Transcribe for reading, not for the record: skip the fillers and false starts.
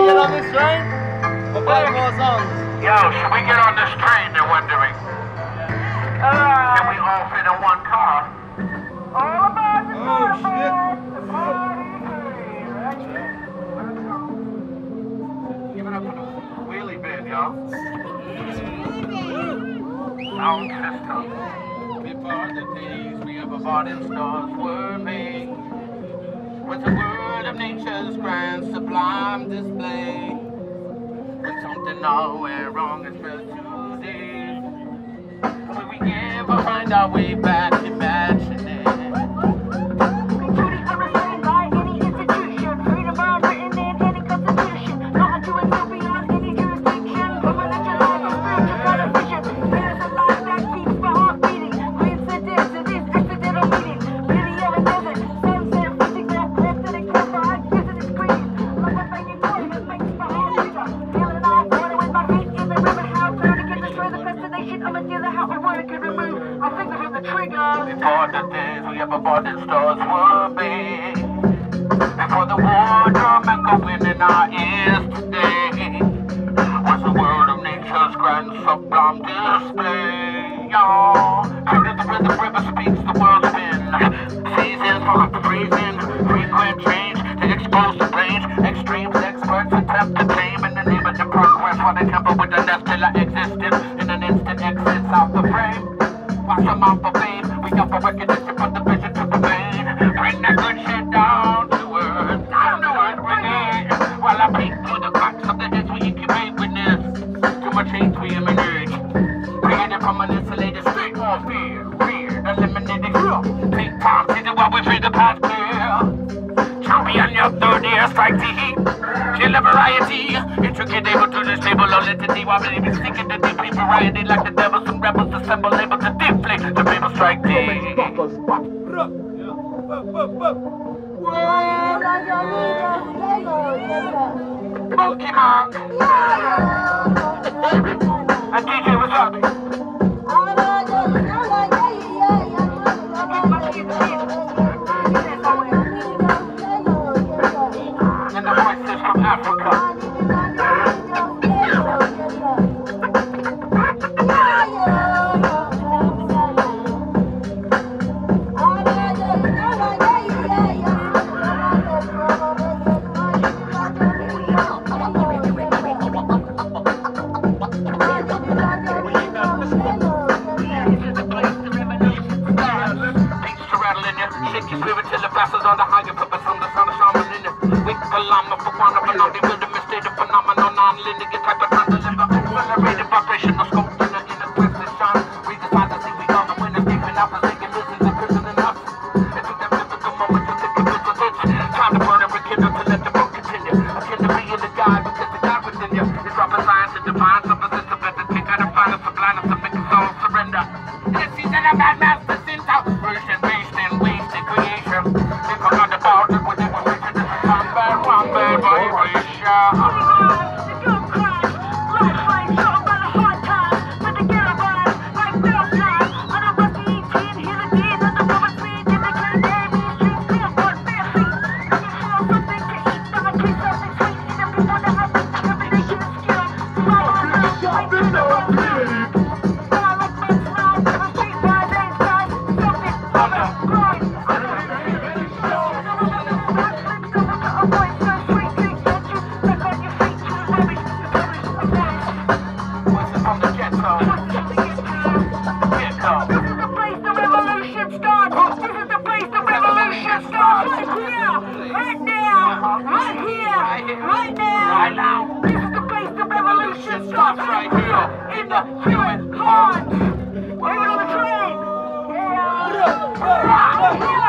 we get on this train? We'll play more songs. Yo, should we get on this train that we're doing? Yeah. Can we all fit in one car? All about the party. The party. Giving up on the wheelie bin, y'all. Sound system. Before the days we ever bought in stores were made, with the word of nature's grand sublime display, when something all went wrong is felt today, when we can't find our way back to bad today. Before the days we ever bought in stores were big, before the war drum echoing in our ears today, was the world of nature's grand sublime display. Y'all, true to the rhythm, river speaks, the world's been seasons full of freezing, frequent change to expose the range. Extremes, experts attempt to tame in the name of the progress, while they temper with the nest till I existed in an instant exit out the frame. Watch them out for fame. We got for recognition, put the vision to the vein. Bring that good shit down to earth, bring it. While I peek through the cracks of the heads we incubate witness. Too much hate we emerge. Created from an insulated state of fear, eliminated fear. Take time, see the while we free the path clear. Champion your third ear, strike the heat. Kill a variety, intricate able to disable all entity while we be seeking the deeply variety like the devil. Some rebels assemble, able to deflate the people strike deep. Pokemon! And DJ, what's up? And the voices from Africa. Human heart! We're on the train! Yeah!